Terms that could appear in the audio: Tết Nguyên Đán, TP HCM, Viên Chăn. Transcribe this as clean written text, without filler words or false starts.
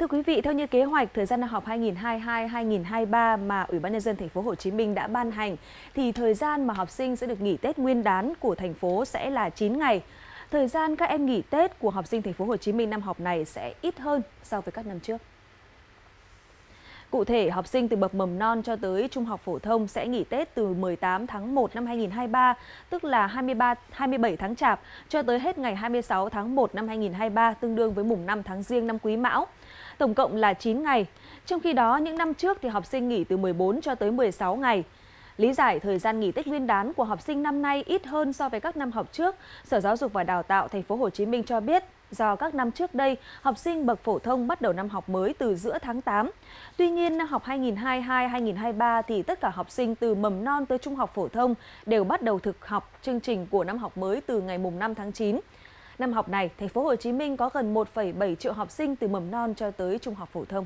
Thưa quý vị, theo như kế hoạch thời gian năm học 2022-2023 mà Ủy ban nhân dân thành phố Hồ Chí Minh đã ban hành thì thời gian mà học sinh sẽ được nghỉ Tết Nguyên đán của thành phố sẽ là 9 ngày. Thời gian các em nghỉ Tết của học sinh thành phố Hồ Chí Minh năm học này sẽ ít hơn so với các năm trước. Cụ thể, học sinh từ bậc mầm non cho tới trung học phổ thông sẽ nghỉ Tết từ 18 tháng 1 năm 2023, tức là 27 tháng Chạp, cho tới hết ngày 26 tháng 1 năm 2023, tương đương với mùng 5 tháng Giêng năm Quý Mão. Tổng cộng là 9 ngày. Trong khi đó, những năm trước thì học sinh nghỉ từ 14 cho tới 16 ngày. Lý giải thời gian nghỉ Tết Nguyên đán của học sinh năm nay ít hơn so với các năm học trước, Sở Giáo dục và Đào tạo thành phố Hồ Chí Minh cho biết do các năm trước đây, học sinh bậc phổ thông bắt đầu năm học mới từ giữa tháng 8. Tuy nhiên, năm học 2022-2023 thì tất cả học sinh từ mầm non tới trung học phổ thông đều bắt đầu thực học chương trình của năm học mới từ ngày mùng 5 tháng 9. Năm học này, thành phố Hồ Chí Minh có gần 1,7 triệu học sinh từ mầm non cho tới trung học phổ thông.